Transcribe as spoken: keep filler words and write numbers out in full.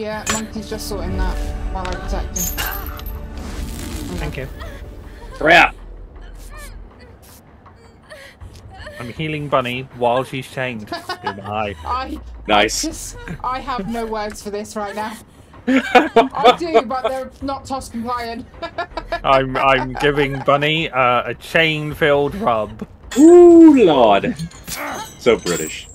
Yeah, Monkey's just sorting that while I protect him. Thank you. Hurry up! I'm healing Bunny while she's chained. Goodbye. I, nice. I, just, I have no words for this right now. I do, but they're not T O S compliant. I'm I'm giving Bunny uh, a chain-filled rub. Ooh, Lord. So British.